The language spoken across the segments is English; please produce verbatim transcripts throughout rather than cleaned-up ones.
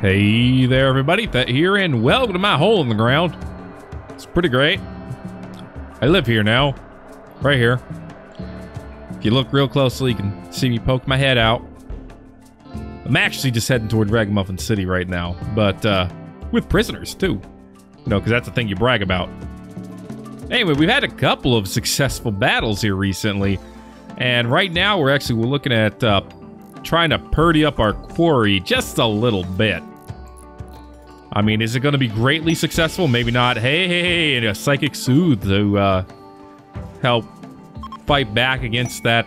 Hey there, everybody. Pet here, and welcome to my hole in the ground. It's pretty great. I live here now. Right here. If you look real closely, you can see me poke my head out. I'm actually just heading toward Ragamuffin City right now, but uh, with prisoners, too. You know, because that's the thing you brag about. Anyway, we've had a couple of successful battles here recently, and right now we're actually we're looking at... Uh, trying to purdy up our quarry just a little bit. I mean, is it going to be greatly successful? Maybe not. Hey, hey, hey, and a psychic soothe to uh, help fight back against that.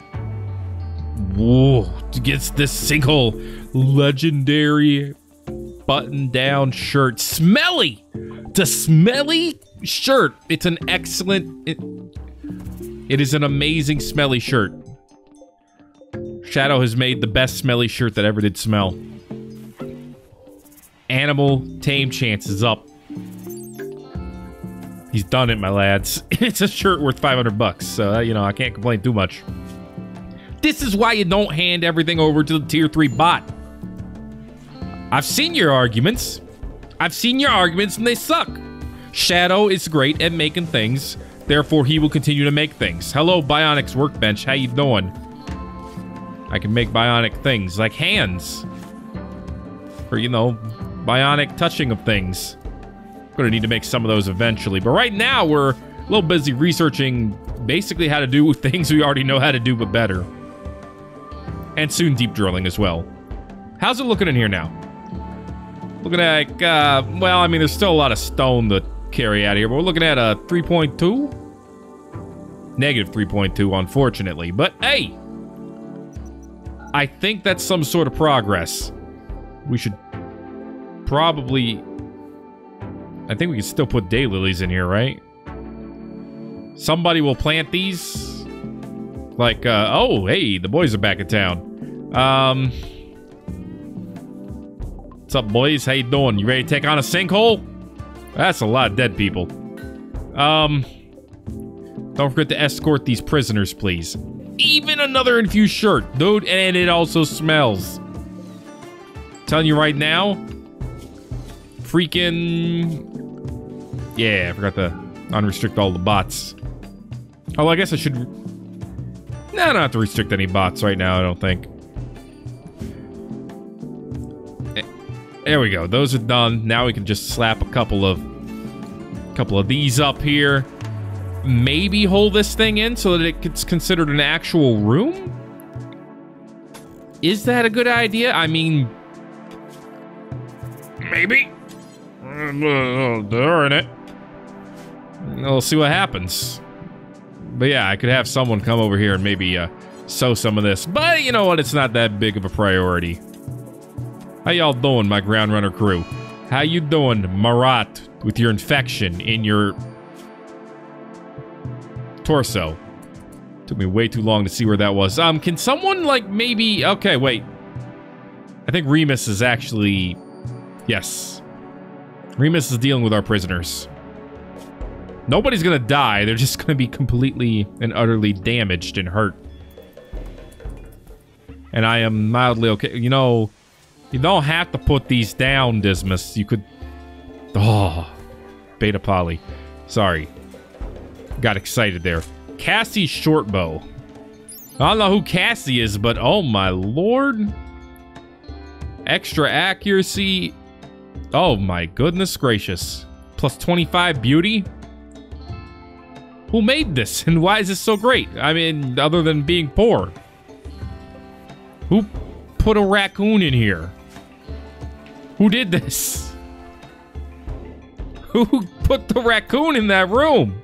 Whoa, against this sinkhole. Legendary button-down shirt. Smelly! It's a smelly shirt. It's an excellent... It, it is an amazing smelly shirt. Shadow has made the best smelly shirt that ever did smell. Animal tame chance is up. He's done it, my lads. It's a shirt worth five hundred bucks, so, you know, I can't complain too much. This is why you don't hand everything over to the tier three bot. I've seen your arguments. I've seen your arguments, and they suck. Shadow is great at making things, therefore he will continue to make things. Hello, Bionics Workbench. How you doing? I can make bionic things, like hands. Or, you know, bionic touching of things. I'm gonna need to make some of those eventually. But right now, we're a little busy researching basically how to do things we already know how to do, but better. And soon deep drilling as well. How's it looking in here now? Looking at, like, uh, well, I mean, there's still a lot of stone to carry out here, but we're looking at a three point two? Negative three point two, unfortunately. But, hey! I think that's some sort of progress. We should probably... I think we can still put daylilies in here, right? Somebody will plant these. Like, uh, oh, hey, the boys are back in town. Um, what's up, boys? How you doing? You ready to take on a sinkhole? That's a lot of dead people. Um, don't forget to escort these prisoners, please. Even another infused shirt, dude, and it also smells. I'm telling you right now, freaking yeah! I forgot to unrestrict all the bots. Oh, I guess I should. No, I don't have to restrict any bots right now. I don't think. There we go. Those are done. Now we can just slap a couple of, couple of these up here. Maybe hold this thing in so that it gets considered an actual room? Is that a good idea? I mean... Maybe. They're in it. We'll see what happens. But yeah, I could have someone come over here and maybe uh, sow some of this. But you know what? It's not that big of a priority. How y'all doing, my ground runner crew? How you doing, Marat, with your infection in your... torso. Took me way too long to see where that was. Um, can someone, like, maybe... Okay, wait. I think Remus is actually... Yes. Remus is dealing with our prisoners. Nobody's gonna die. They're just gonna be completely and utterly damaged and hurt. And I am mildly okay. You know, you don't have to put these down, Dismas. You could... Oh. Beta Poly. Sorry. Got excited there. Cassie Shortbow. I don't know who Cassie is, but oh my lord. Extra accuracy. Oh my goodness gracious. Plus twenty-five beauty. Who made this and why is this so great? I mean, other than being poor. Who put a raccoon in here? Who did this? Who put the raccoon in that room?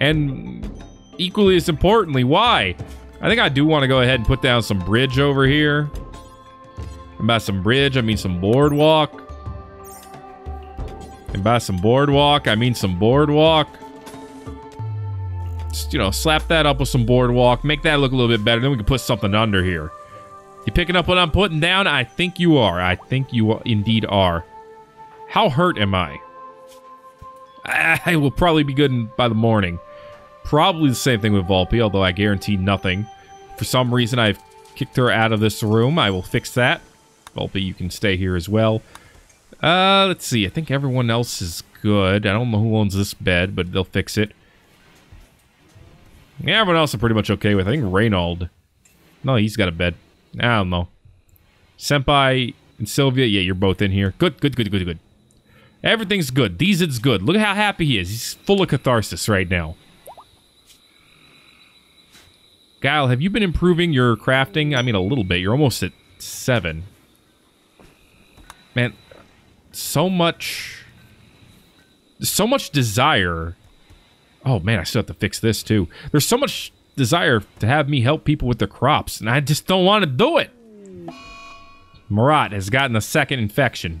And equally as importantly, why? I think I do want to go ahead and put down some bridge over here. And by some bridge, I mean some boardwalk. And by some boardwalk, I mean some boardwalk. Just, you know, slap that up with some boardwalk. Make that look a little bit better. Then we can put something under here. You picking up what I'm putting down? I think you are. I think you indeed are. How hurt am I? I will probably be good in, by the morning. Probably the same thing with Volpe, although I guarantee nothing. For some reason, I've kicked her out of this room. I will fix that. Gulpy, you can stay here as well. Uh, let's see. I think everyone else is good. I don't know who owns this bed, but they'll fix it. Yeah, everyone else I'm pretty much okay with. I think Reynold. No, he's got a bed. I don't know. Senpai and Sylvia, yeah, you're both in here. Good, good, good, good, good. Everything's good. These it's good. Look at how happy he is. He's full of catharsis right now. Guile, have you been improving your crafting? I mean, a little bit. You're almost at seven. Man, so much... So much desire... Oh, man, I still have to fix this, too. There's so much desire to have me help people with their crops, and I just don't want to do it! Marat has gotten a second infection.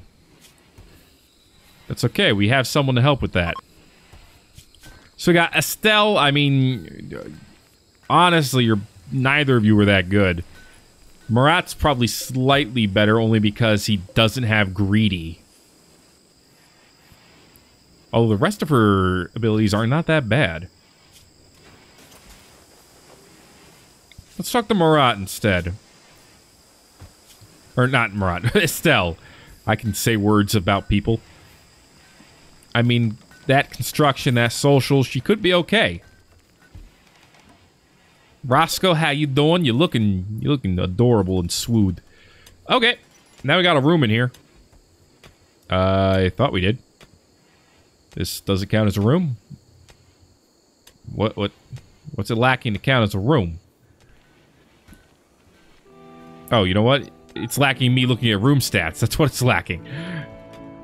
That's okay. We have someone to help with that. So we got Estelle. I mean... Honestly, you're neither of you were that good. Marat's probably slightly better only because he doesn't have greedy. Although the rest of her abilities are not that bad. Let's talk to Marat instead. Or not Marat, Estelle. I can say words about people. I mean, that construction, that social, she could be okay. Roscoe, how you doing? You're looking, you're looking adorable and swood. Okay, now we got a room in here. Uh, I thought we did. This doesn't count as a room. What? What? What's it lacking to count as a room? Oh, you know what? It's lacking me looking at room stats. That's what it's lacking.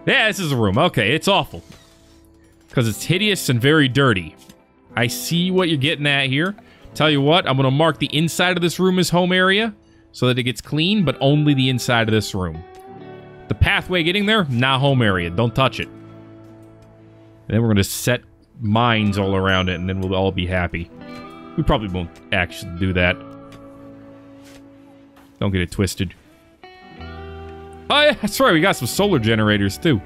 Yeah, this is a room. Okay, it's awful because it's hideous and very dirty. I see what you're getting at here. Tell you what, I'm going to mark the inside of this room as home area so that it gets clean, but only the inside of this room. The pathway getting there, not home area. Don't touch it. And then we're going to set mines all around it, and then we'll all be happy. We probably won't actually do that. Don't get it twisted. Oh, yeah, that's right. We got some solar generators, too.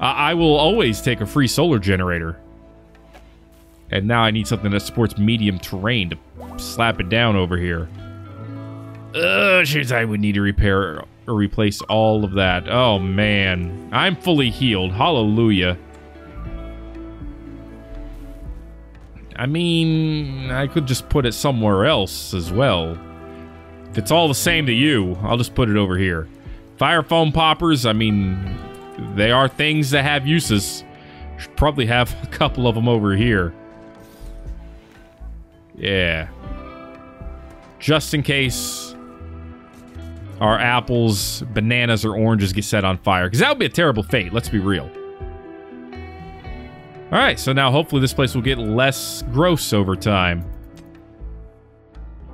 Uh, I will always take a free solar generator. And now I need something that supports medium terrain to slap it down over here. Ugh, geez, I would need to repair or replace all of that. Oh, man. I'm fully healed. Hallelujah. I mean, I could just put it somewhere else as well. If it's all the same to you, I'll just put it over here. Fire foam poppers, I mean, they are things that have uses. Should probably have a couple of them over here. Yeah. Just in case our apples, bananas, or oranges get set on fire. Because that would be a terrible fate, let's be real. Alright, so now hopefully this place will get less gross over time.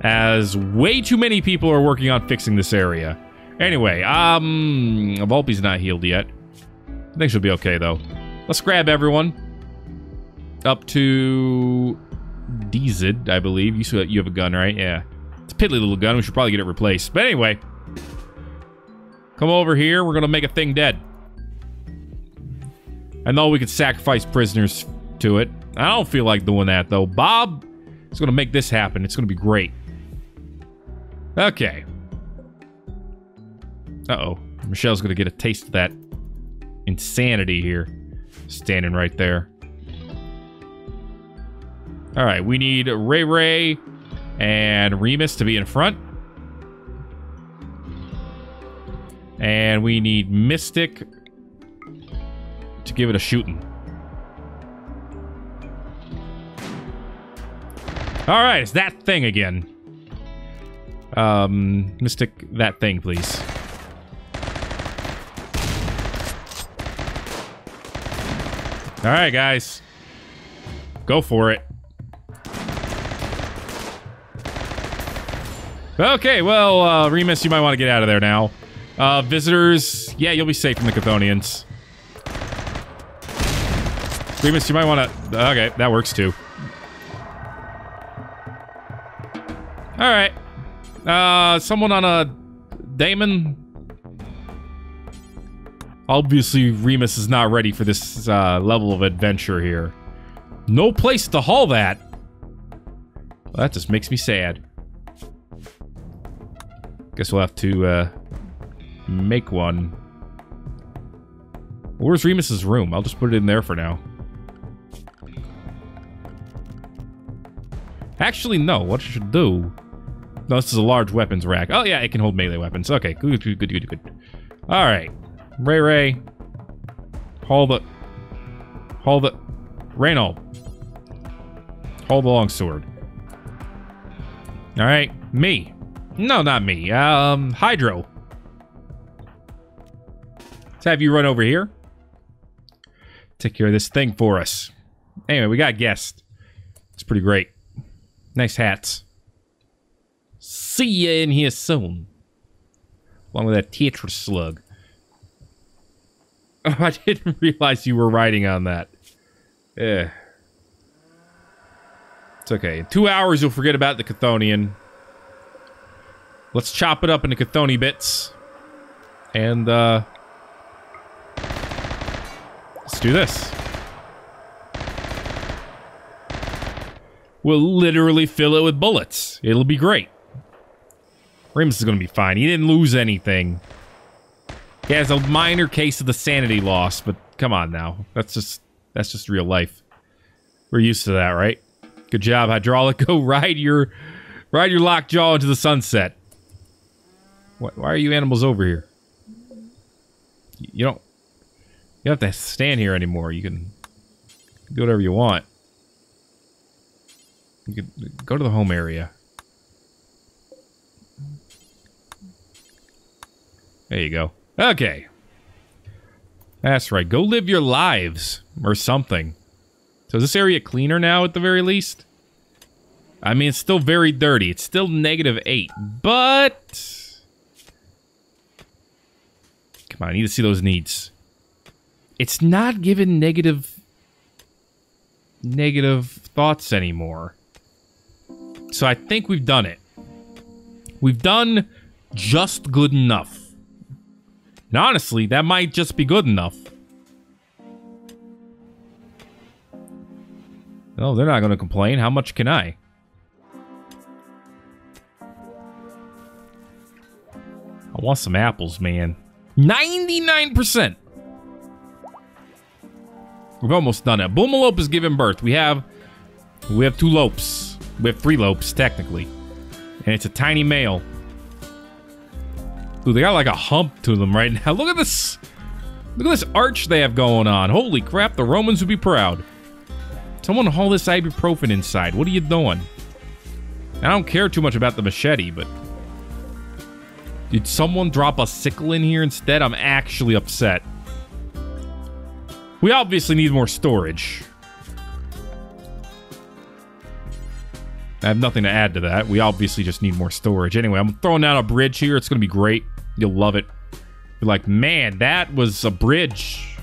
As way too many people are working on fixing this area. Anyway, um... Volpe's not healed yet. I think she'll be okay, though. Let's grab everyone. Up to... D Z I D, I believe. You saw that you have a gun, right? Yeah. It's a piddly little gun. We should probably get it replaced. But anyway. Come over here. We're going to make a thing dead. I know we could sacrifice prisoners to it. I don't feel like doing that, though. Bob is going to make this happen. It's going to be great. Okay. Uh-oh. Michelle's going to get a taste of that insanity here. Standing right there. All right, we need Ray Ray and Remus to be in front. And we need Mystic to give it a shooting. All right, it's that thing again. Um, Mystic, that thing, please. All right, guys. Go for it. Okay, well, uh, Remus, you might want to get out of there now. Uh, visitors, yeah, you'll be safe from the Chthonians. Remus, you might want to... Okay, that works too. Alright. Uh, someone on a... Daemon? Obviously, Remus is not ready for this uh, level of adventure here. No place to haul that! Well, that just makes me sad. Guess we'll have to uh, make one. Where's Remus's room? I'll just put it in there for now. Actually, no. What should do? No, this is a large weapons rack. Oh, yeah, it can hold melee weapons. Okay, good, good, good, good, good. All right. Ray Ray. Haul the... Haul the... Reynold. Haul the longsword. All right. Me. No, not me. Um, Hydro. Let's have you run over here. Take care of this thing for us. Anyway, we got a guest. It's pretty great. Nice hats. See ya in here soon. Along with that Tetra slug. Oh, I didn't realize you were riding on that. Eh. It's okay. In two hours, you'll forget about the Chthonian. Let's chop it up into Chthoni bits. And, uh... let's do this. We'll literally fill it with bullets. It'll be great. Remus is going to be fine. He didn't lose anything. He has a minor case of the sanity loss, but come on now. That's just that's just real life. We're used to that, right? Good job, Hydraulic. Go ride your ride your lockjaw into the sunset. What, why are you animals over here? You don't you don't have to stand here anymore. You can do whatever you want. You can go to the home area. There you go. Okay. That's right. Go live your lives or something. So is this area cleaner now at the very least? I mean, it's still very dirty. It's still negative eight, but... Come on, I need to see those needs. It's not given negative... negative thoughts anymore. So I think we've done it. We've done just good enough. And honestly, that might just be good enough. No, they're not going to complain. How much can I? I want some apples, man. ninety-nine percent! We've almost done it. Boomalope is giving birth. We have... We have two lopes. We have three lopes, technically. And it's a tiny male. Ooh, they got like a hump to them right now. Look at this. Look at this arch they have going on. Holy crap, the Romans would be proud. Someone haul this ibuprofen inside. What are you doing? I don't care too much about the machete, but... Did someone drop a sickle in here instead? I'm actually upset. We obviously need more storage. I have nothing to add to that. We obviously just need more storage. Anyway, I'm throwing down a bridge here. It's going to be great. You'll love it. You're like, man, that was a bridge.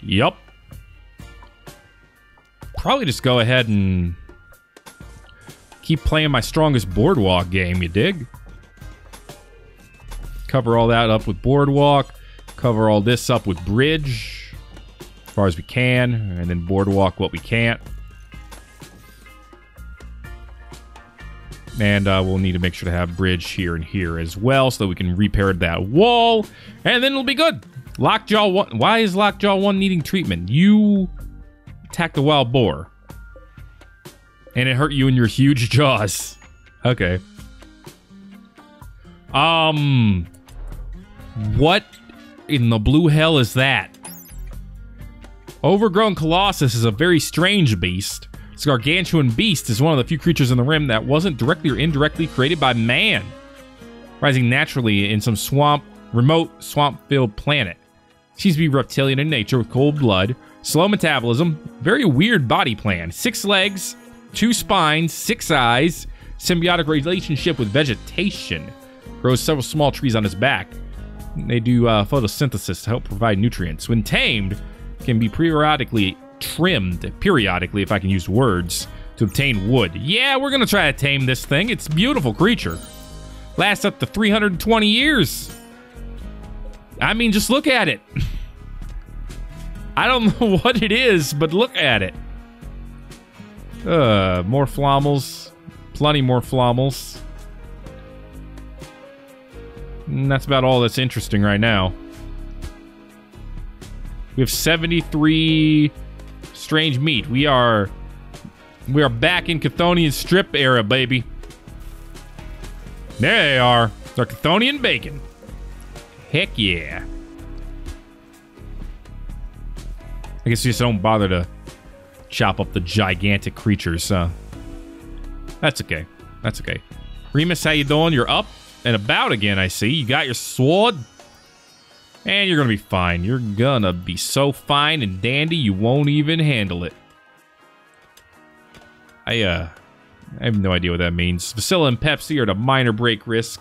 Yup. Probably just go ahead and keep playing my strongest boardwalk game, you dig? Cover all that up with boardwalk. Cover all this up with bridge as far as we can. And then boardwalk what we can't. And uh, we'll need to make sure to have bridge here and here as well so that we can repair that wall. And then it'll be good. Lockjaw one. Why is Lockjaw one needing treatment? You attacked the wild boar. And it hurt you in your huge jaws. Okay. Um. What in the blue hell is that? Overgrown Colossus is a very strange beast. This gargantuan beast is one of the few creatures in the Rim that wasn't directly or indirectly created by man, rising naturally in some swamp, remote swamp-filled planet. It seems to be reptilian in nature with cold blood, slow metabolism, very weird body plan, six legs, two spines, six eyes, symbiotic relationship with vegetation, grows several small trees on its back. They do uh, photosynthesis to help provide nutrients. When tamed, can be periodically trimmed periodically, if I can use words, to obtain wood. Yeah, we're gonna try to tame this thing. It's a beautiful creature. Lasts up to three hundred twenty years. I mean, just look at it. I don't know what it is, but look at it. Uh, more flommels. Plenty more flommels. And that's about all that's interesting right now. We have seventy-three strange meat. We are we are back in Chthonian strip era, baby. There they are. It's our Chthonian bacon. Heck yeah. I guess you just don't bother to chop up the gigantic creatures. Uh, that's okay. That's okay. Remus, how you doing? You're up and about again, I see. You got your sword. And you're gonna be fine. You're gonna be so fine and dandy you won't even handle it. I, uh... I have no idea what that means. Vasilla and Pepsi are at a minor break risk.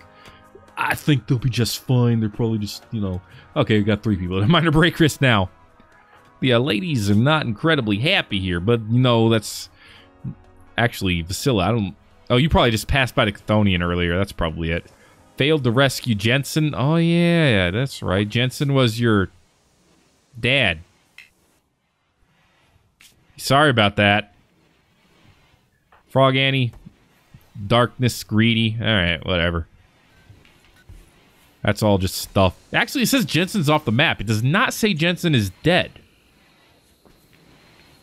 I think they'll be just fine. They're probably just, you know... Okay, we got three people at a minor break risk now. The uh, ladies are not incredibly happy here, but, you know, that's... Actually, Vasilla, I don't... Oh, you probably just passed by the Chthonian earlier. That's probably it. Failed to rescue Jensen. Oh, yeah, that's right. Jensen was your dad. Sorry about that. Frog Annie. Darkness, greedy. All right, whatever. That's all just stuff. Actually, it says Jensen's off the map. It does not say Jensen is dead.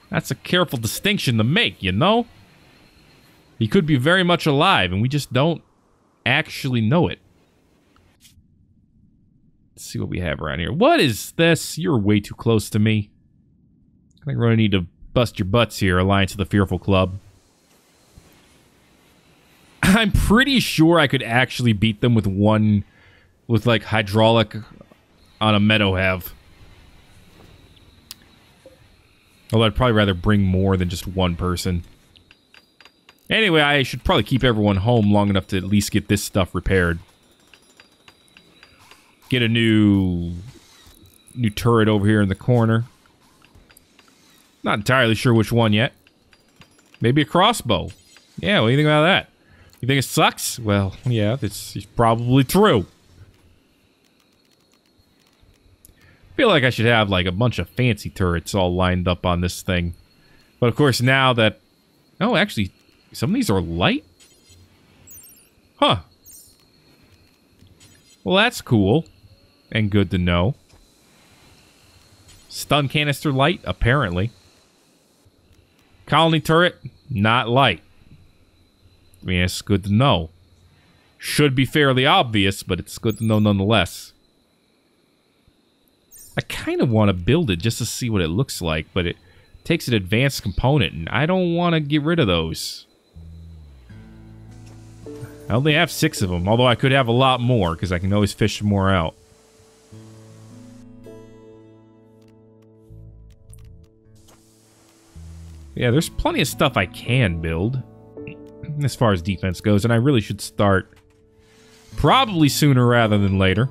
That's a careful distinction to make, you know? He could be very much alive, and we just don't actually know it. Let's see what we have around here. What is this? You're way too close to me. I think we're gonna need to bust your butts here, Alliance of the Fearful Club. I'm pretty sure I could actually beat them with one, with like hydraulic on a Meadowhave. Although I'd probably rather bring more than just one person. Anyway, I should probably keep everyone home long enough to at least get this stuff repaired. Get a new... new turret over here in the corner. Not entirely sure which one yet. Maybe a crossbow. Yeah, what do you think about that? You think it sucks? Well, yeah, it's, it's probably true. I feel like I should have, like, a bunch of fancy turrets all lined up on this thing. But, of course, now that... Oh, actually... Some of these are light? Huh. Well, that's cool. And good to know. Stun canister light? Apparently. Colony turret? Not light. I mean, it's good to know. Should be fairly obvious, but it's good to know nonetheless. I kind of want to build it just to see what it looks like, but it takes an advanced component, and I don't want to get rid of those. I only have six of them, although I could have a lot more, because I can always fish more out. Yeah, there's plenty of stuff I can build, as far as defense goes, and I really should start probably sooner rather than later.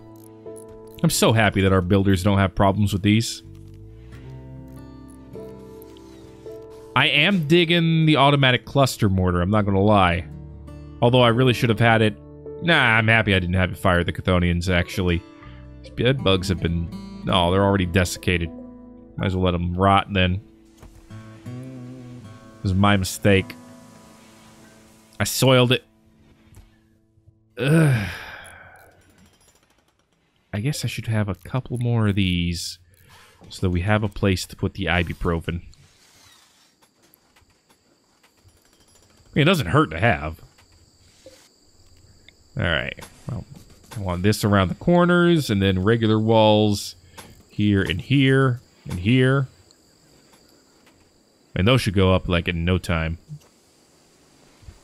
I'm so happy that our builders don't have problems with these. I am digging the automatic cluster mortar, I'm not going to lie. Although I really should have had it... Nah, I'm happy I didn't have it fire the Chthonians, actually. These bed bugs have been... No, oh, they're already desiccated. Might as well let them rot, then. It was my mistake. I soiled it. Ugh. I guess I should have a couple more of these so that we have a place to put the ibuprofen. It doesn't hurt to have. Alright, well, I want this around the corners, and then regular walls here and here and here. And those should go up, like, in no time.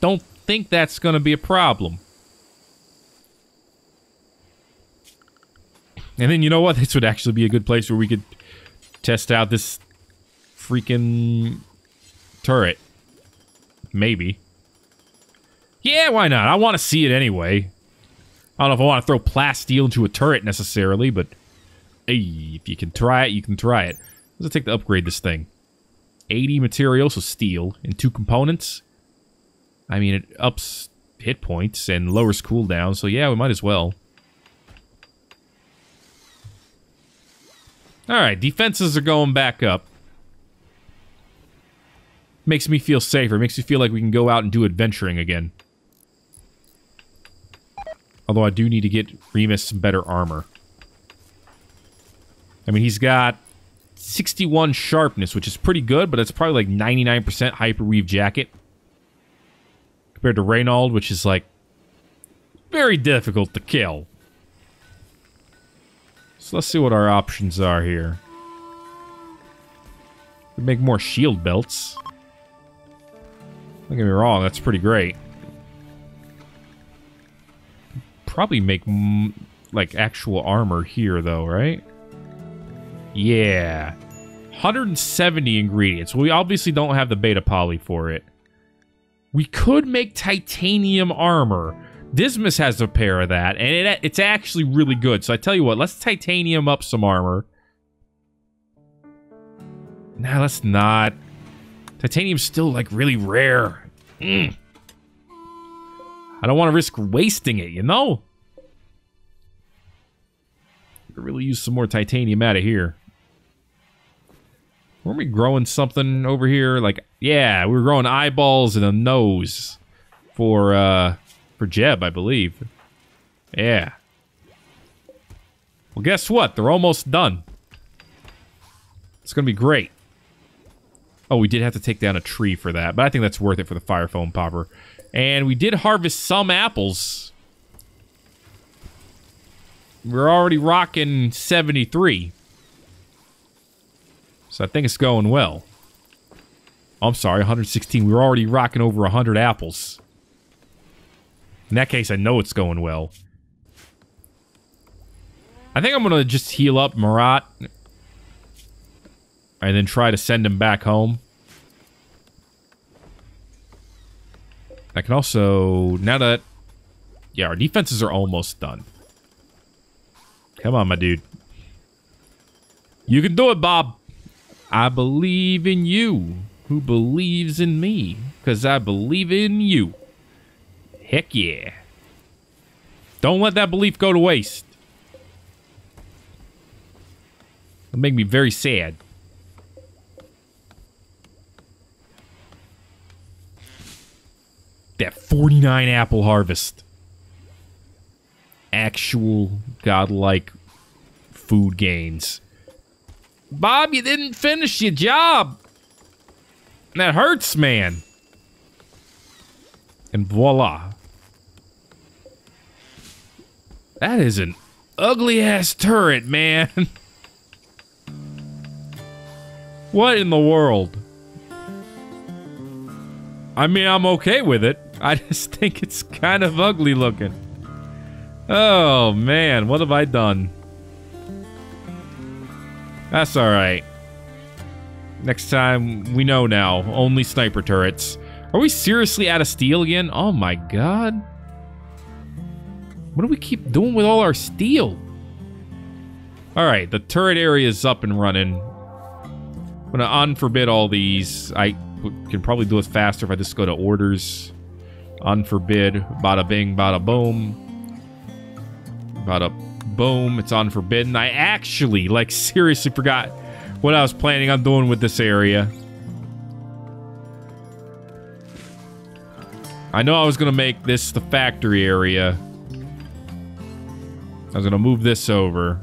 Don't think that's going to be a problem. And then, you know what? This would actually be a good place where we could test out this freaking turret. Maybe. Yeah, why not? I want to see it anyway. I don't know if I want to throw plasteel into a turret necessarily, but... Hey, if you can try it, you can try it. What does it take to upgrade this thing? eighty material, so steel, and two components. I mean, it ups hit points and lowers cooldown, so yeah, we might as well. Alright, defenses are going back up. Makes me feel safer. Makes me feel like we can go out and do adventuring again. Although I do need to get Remus some better armor. I mean, he's got sixty-one sharpness, which is pretty good, but it's probably like ninety-nine percent hyperweave jacket. Compared to Reynold, which is like very difficult to kill. So let's see what our options are here. We make more shield belts. Don't get me wrong, that's pretty great. Probably make m like actual armor here though, right? Yeah. one hundred seventy ingredients. We obviously don't have the beta poly for it. We could make titanium armor. Dismas has a pair of that, and it, it's actually really good. So I tell you what, let's titanium up some armor. Nah, let's not. Titanium's still like really rare. Mm. I don't want to risk wasting it, you know? I could really use some more titanium out of here. Weren't we growing something over here? Like, yeah, we were growing eyeballs and a nose for, uh, for Jeb, I believe. Yeah. Well, guess what? They're almost done. It's gonna be great. Oh, we did have to take down a tree for that, but I think that's worth it for the fire foam popper. And we did harvest some apples. We're already rocking seventy-three. So I think it's going well. Oh, I'm sorry, one hundred sixteen. We're already rocking over one hundred apples. In that case, I know it's going well. I think I'm going to just heal up Marat. And then try to send him back home. I can also, now that, yeah, our defenses are almost done. Come on, my dude. You can do it, Bob. I believe in you, who believes in me, because I believe in you. Heck yeah. Don't let that belief go to waste. It'll make me very sad. That forty-nine apple harvest. Actual godlike food gains. Bob, you didn't finish your job. That hurts, man. And voila. That is an ugly-ass turret, man. What in the world? I mean, I'm okay with it. I just think it's kind of ugly looking. Oh, man. What have I done? That's alright. Next time, we know now. Only sniper turrets. Are we seriously out of steel again? Oh, my God. What do we keep doing with all our steel? Alright, the turret area is up and running. I'm gonna unforbid all these. I can probably do it faster if I just go to orders. Unforbid. Bada bing, bada boom. Bada boom. It's unforbidden. I actually, like, seriously forgot what I was planning on doing with this area. I know I was gonna make this the factory area. I was gonna move this over.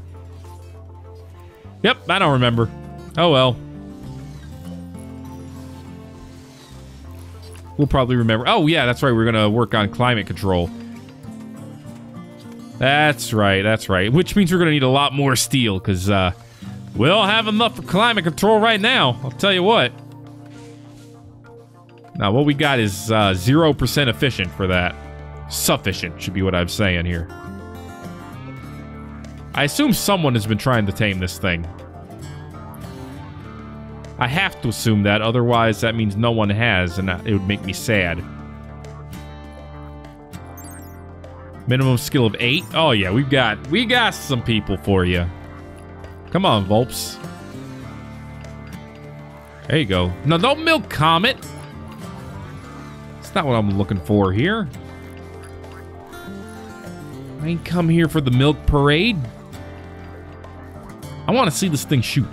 Yep, I don't remember. Oh well. We'll probably remember. Oh, yeah, that's right. We're going to work on climate control. That's right. That's right. Which means we're going to need a lot more steel because uh, we don't have enough for climate control right now. I'll tell you what. Now, what we got is uh, zero percent efficient for that. Sufficient should be what I'm saying here. I assume someone has been trying to tame this thing. I have to assume that, otherwise that means no one has, and it would make me sad. Minimum skill of eight? Oh yeah, we've got, we got some people for you. Come on, Volps. There you go. No, don't milk Comet! That's not what I'm looking for here. I ain't come here for the milk parade. I want to see this thing shoot.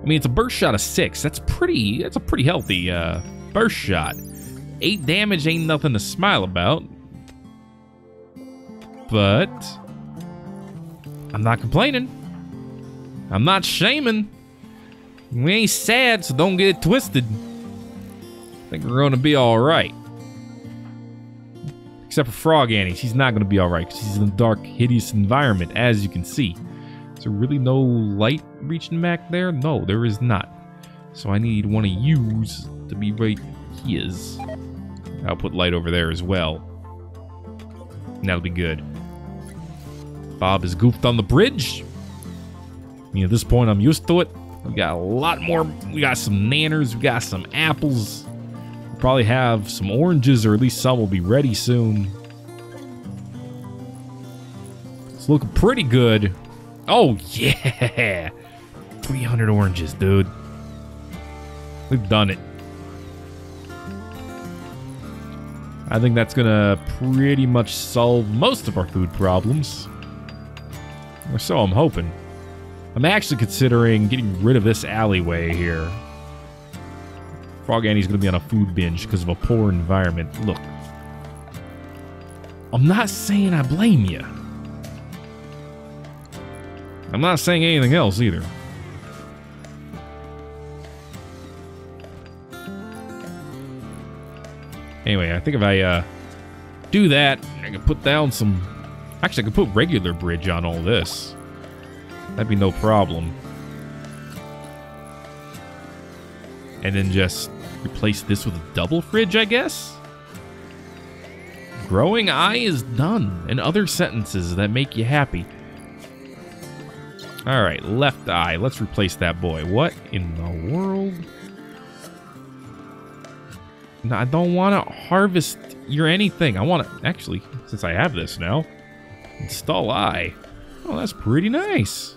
I mean, it's a burst shot of six. That's pretty, that's a pretty healthy uh, burst shot. Eight damage ain't nothing to smile about. but I'm not complaining. I'm not shaming. We ain't sad, so don't get it twisted. I think we're going to be all right. Except for Frog Annie. She's not going to be all right because she's in a dark, hideous environment, as you can see. Is there really no light reaching back there? No, there is not. So I need one of yous to be right here. I'll put light over there as well. That'll be good. Bob is goofed on the bridge. I mean, at this point, I'm used to it. We got a lot more. We got some nanners. We got some apples. We probably have some oranges, or at least some will be ready soon. It's looking pretty good. Oh, yeah. three hundred oranges, dude. We've done it. I think that's going to pretty much solve most of our food problems. Or so I'm hoping. I'm actually considering getting rid of this alleyway here. Frog Annie's going to be on a food binge because of a poor environment. Look. I'm not saying I blame you. I'm not saying anything else either. Anyway, I think if I uh, do that, I can put down some... Actually, I can put regular bridge on all this. That'd be no problem. And then just replace this with a double fridge, I guess? Growing eye is done, and other sentences that make you happy. Alright, left eye. Let's replace that boy. What in the world? No, I don't want to harvest your anything. I want to... Actually, since I have this now, install eye. Oh, that's pretty nice.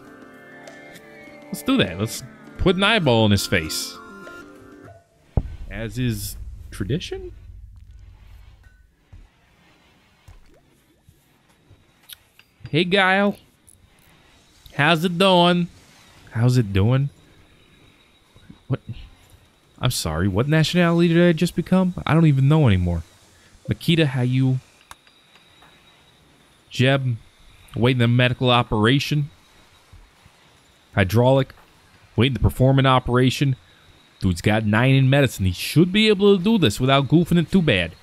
Let's do that. Let's put an eyeball in his face. As is tradition? Hey, Guile. How's it doing? How's it doing? What... I'm sorry, what nationality did I just become? I don't even know anymore. Makita, how you... Jeb, waiting a medical operation. Hydraulic, waiting to perform an operation. Dude's got nine in medicine. He should be able to do this without goofing it too bad.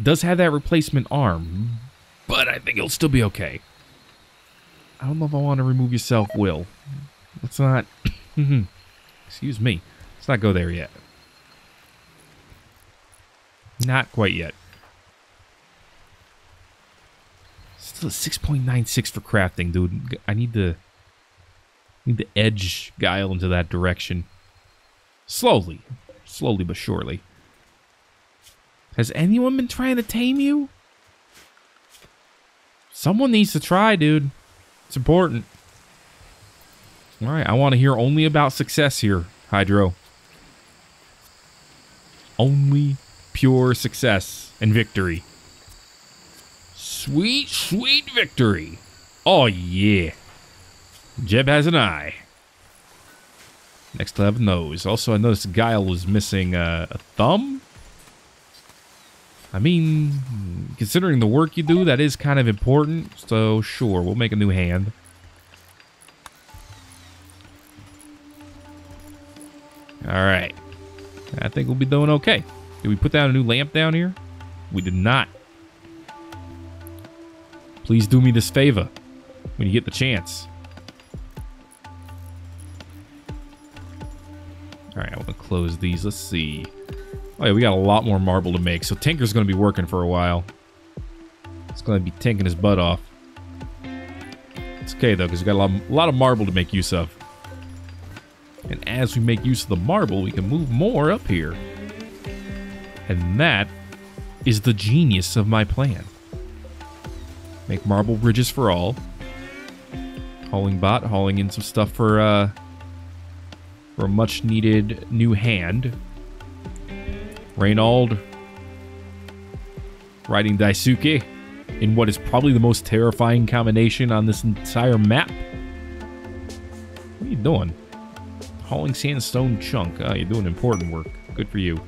Does have that replacement arm, but I think he'll still be okay. I don't know if I want to remove your self-will. Let's not... Excuse me. Let's not go there yet. Not quite yet. Still a six point nine six for crafting, dude. I need to need to edge Guile into that direction. Slowly. Slowly but surely. Has anyone been trying to tame you? Someone needs to try, dude. It's important. Alright, I want to hear only about success here, Hydro. Only pure success and victory. Sweet, sweet victory. Oh, yeah. Jeb has an eye. Next to have a nose. Also, I noticed Guile was missing uh, a thumb. I mean, considering the work you do, that is kind of important. So, sure, we'll make a new hand. Alright. I think we'll be doing okay. Did we put down a new lamp down here? We did not. Please do me this favor when you get the chance. Alright, I want to close these. Let's see. Oh yeah, we got a lot more marble to make, so Tinker's going to be working for a while. It's going to be tinking his butt off. It's okay, though, because we got a lot, a lot of marble to make use of. And as we make use of the marble, we can move more up here. And that is the genius of my plan. Make marble bridges for all. Hauling bot, hauling in some stuff for, uh, for a much-needed new hand. Reynold riding Daisuke in what is probably the most terrifying combination on this entire map. What are you doing? Hauling sandstone chunk. Oh, you're doing important work. Good for you.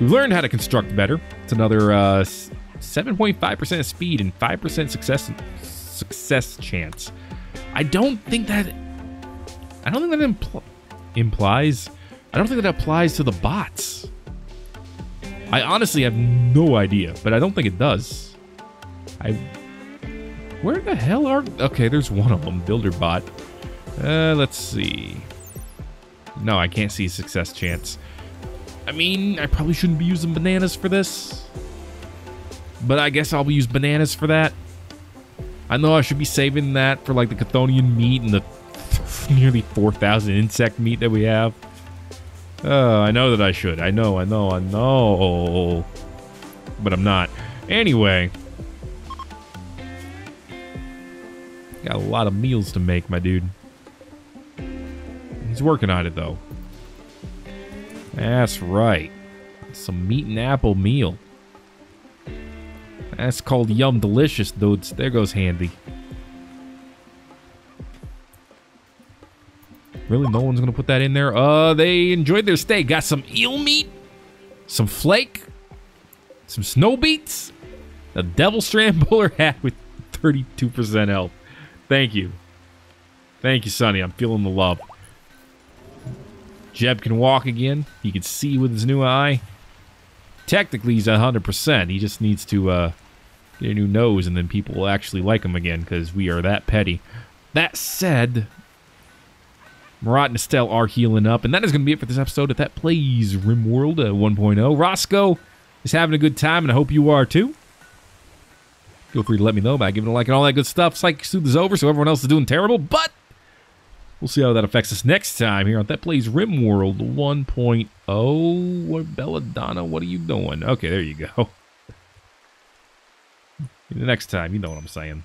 We've learned how to construct better. It's another seven point five percent uh, speed and five percent success success chance. I don't think that... I don't think that impl implies... I don't think that applies to the bots. I honestly have no idea, but I don't think it does. I... Where the hell are... Okay, there's one of them. Builder bot. Uh, let's see. No, I can't see success chance. I mean, I probably shouldn't be using bananas for this. But I guess I'll use bananas for that. I know I should be saving that for like the Chthonian meat and the nearly four thousand insect meat that we have. Uh, I know that I should. I know, I know, I know. But I'm not. Anyway. Got a lot of meals to make, my dude. He's working on it, though. That's right. Some meat and apple meal. That's called Yum Delicious, dudes. There goes Handy. Really, no one's gonna put that in there? Uh, they enjoyed their stay. Got some eel meat, some flake, some snow beets, a devil strand bowler hat with thirty-two percent health. Thank you. Thank you, Sonny. I'm feeling the love. Jeb can walk again. He can see with his new eye. Technically, he's one hundred percent. He just needs to uh, get a new nose, and then people will actually like him again, because we are that petty. That said, Marat and Estelle are healing up, and that is going to be it for this episode. If that plays Rimworld uh, one point oh, Roscoe is having a good time, and I hope you are too. Feel free to let me know by giving a like and all that good stuff. Psychic Soothe is over, so everyone else is doing terrible, but we'll see how that affects us next time here on That Plays Rimworld one point oh. Belladonna, what are you doing? Okay, there you go. The next time, you know what I'm saying.